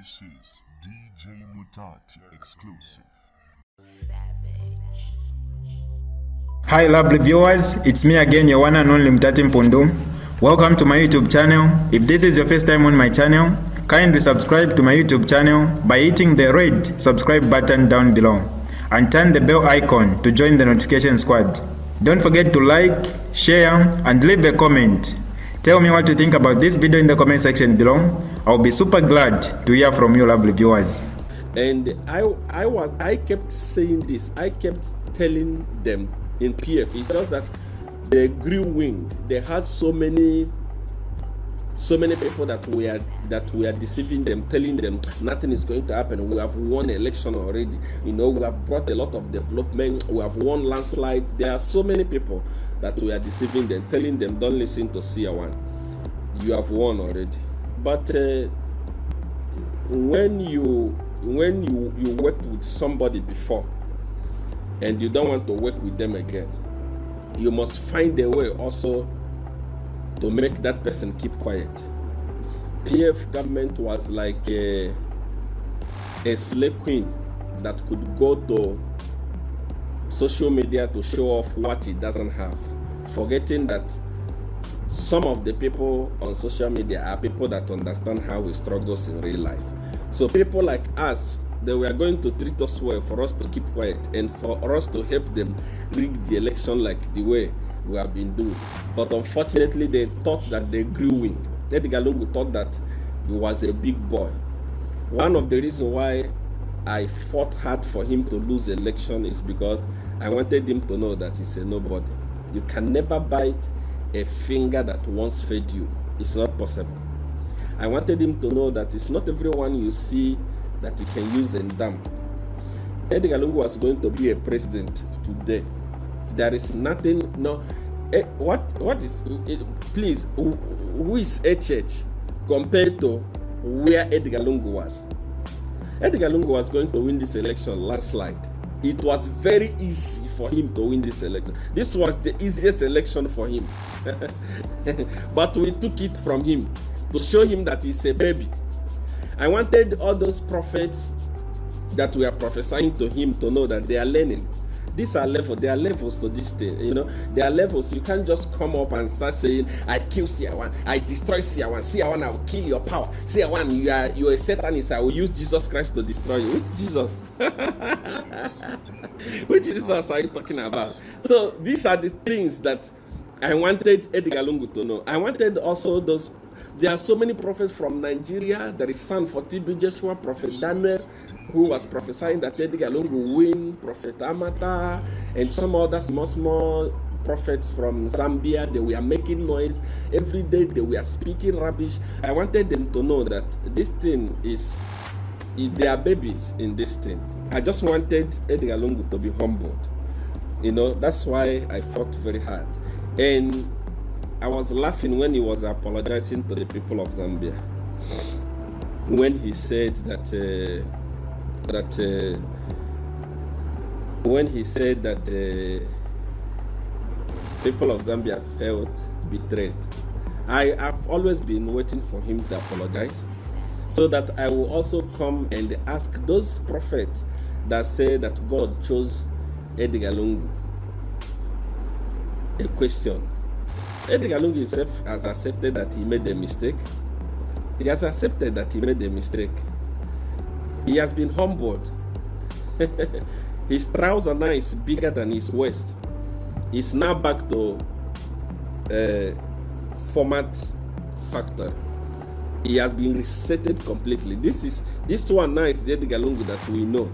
This is DJ Mutati exclusive. Savage. Hi lovely viewers, it's me again, your one and only Mutati Mpundu. Welcome to my YouTube channel. If this is your first time on my channel, kindly subscribe to my YouTube channel by hitting the red subscribe button down below and turn the bell icon to join the notification squad. Don't forget to like, share and leave a comment. Tell me what you think about this video in the comment section below. I'll be super glad to hear from you lovely viewers. And I kept saying this, I kept telling them in PF, it's just that the green wing, they had so many people that were deceiving them, telling them nothing is going to happen. We have won election already. You know, we have brought a lot of development. We have won landslide. There are so many people that were deceiving them, telling them don't listen to Seer 1. You have won already. But when you worked with somebody before and you don't want to work with them again, you must find a way also to make that person keep quiet. PF government was like a slave queen that could go to social media to show off what it doesn't have, forgetting that some of the people on social media are people that understand how we struggle in real life. So people like us, they were going to treat us well for us to keep quiet and for us to help them rig the election like the way we have been doing. But unfortunately, they thought that they grew wing. Edgar Lungu thought that he was a big boy. One of the reasons why I fought hard for him to lose election is because I wanted him to know that he's a nobody. You can never bite a finger that once fed you. It's not possible. I wanted him to know that it's not everyone you see that you can use and dump. Edgar Lungu was going to be a president today. There is nothing, no. What is, please, who is HH compared to where Edgar Lungu was? Edgar Lungu was going to win this election landslide. It was very easy for him to win this election. This was the easiest election for him. But we took it from him to show him that he's a baby. I wanted all those prophets that were prophesying to him to know that they are learning. These are levels. There are levels to this thing, you know. There are levels. You can't just come up and start saying, "I kill Seer 1, I destroy Seer 1, Seer 1, I will kill your power. Seer 1, you are a Satanist. I will use Jesus Christ to destroy you." Which Jesus? Which Jesus are you talking about? So these are the things that I wanted Edgar Lungu to know. I wanted also those. There are so many prophets from Nigeria. There is son for TB Joshua, prophet Daniel, who was prophesying that Edgar Lungu will win, prophet Amata, and some other small prophets from Zambia. They were making noise every day. They were speaking rubbish. I wanted them to know that this thing is, they are babies in this thing. I just wanted Edgar Lungu to be humbled. You know, that's why I fought very hard. And I was laughing when he was apologizing to the people of Zambia, when he said that people of Zambia felt betrayed. I have always been waiting for him to apologize, so that I will also come and ask those prophets that say that God chose Edgar Lungu a question. Edgar Lungu himself has accepted that he made a mistake. He has accepted that he made a mistake. He has been humbled. His trouser now is bigger than his waist. He's now back to format factor. He has been resetted completely. This one now is the Edgar Lungu that we know.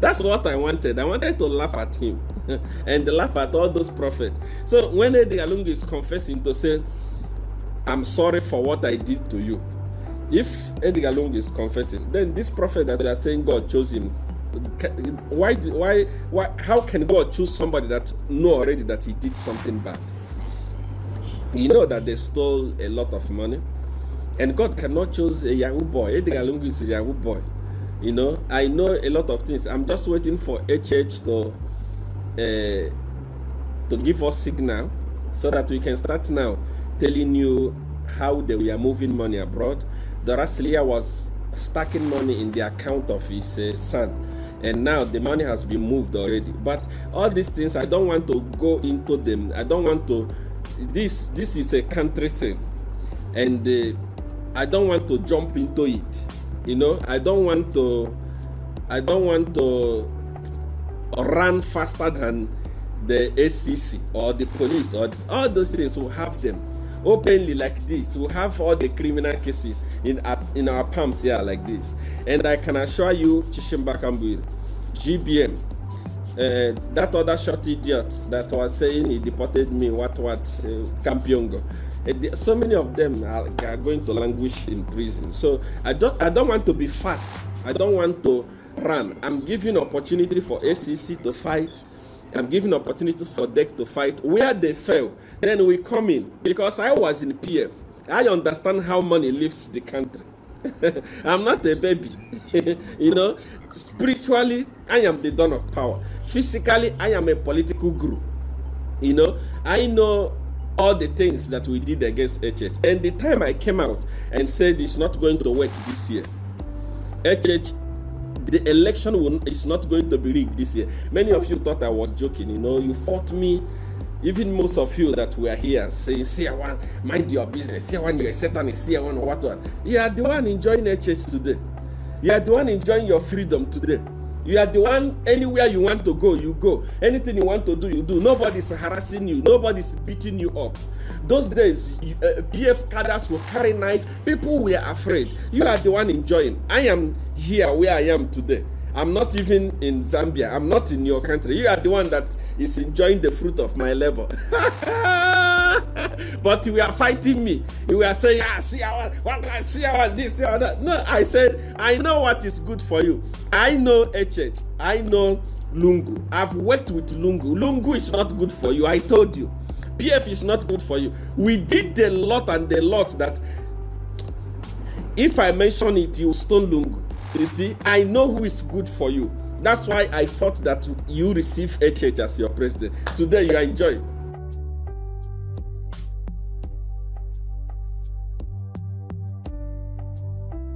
That's what I wanted. I wanted to laugh at him and laugh at all those prophets. So when Edgar Lungu is confessing to say, "I'm sorry for what I did to you," if Edgar Lungu is confessing, then this prophet that they are saying God chose him, why? How can God choose somebody that know already that he did something bad? You know that they stole a lot of money, and God cannot choose a Yahoo boy. Edgar Lungu is a Yahoo boy. You know, I know a lot of things. I'm just waiting for HH to give us signal so that we can start now telling you how they were moving money abroad. Doris Lea was stacking money in the account of his son, and now the money has been moved already. But all these things, I don't want to go into them. I don't want to. This is a country thing, and I don't want to jump into it. You know, I don't want to run faster than the ACC or the police or all those things. Will have them openly like this. We have all the criminal cases in our palms here like this. And I can assure you, Chishimba Kambwili, GBM, that other short idiot that was saying he deported me, Kampyongo. So many of them are going to languish in prison. So I don't want to be fast. I don't want to run. I'm giving opportunity for ACC to fight. I'm giving opportunities for DEC to fight. Where they fail, then we come in. Because I was in PF. I understand how money leaves the country. I'm not a baby. You know, spiritually, I am the dawn of power. Physically, I am a political guru. You know, I know all the things that we did against HH. And the time I came out and said it's not going to work this year, HH, the election is not going to be rigged this year. Many of you thought I was joking, you know. You fought me, even most of you that were here saying, Seer 1, mind your business. Seer 1, you're a Satanist. Seer 1, what one? You are the one enjoying HH today. You are the one enjoying your freedom today. You are the one, anywhere you want to go, you go. Anything you want to do, you do. Nobody's harassing you. Nobody's beating you up. Those days, PF cadres will carry knives. People were afraid. You are the one enjoying. I am here where I am today. I'm not even in Zambia. I'm not in your country. You are the one that is enjoying the fruit of my labor. But you are fighting me. You are saying, ah, see how one can see how this, see how that. No, I said, I know what is good for you. I know HH. I know Lungu. I've worked with Lungu. Lungu is not good for you. I told you. PF is not good for you. We did a lot and a lot that if I mention it, you stone Lungu. You see, I know who is good for you. That's why I thought that you receive HH as your president. Today you are enjoying.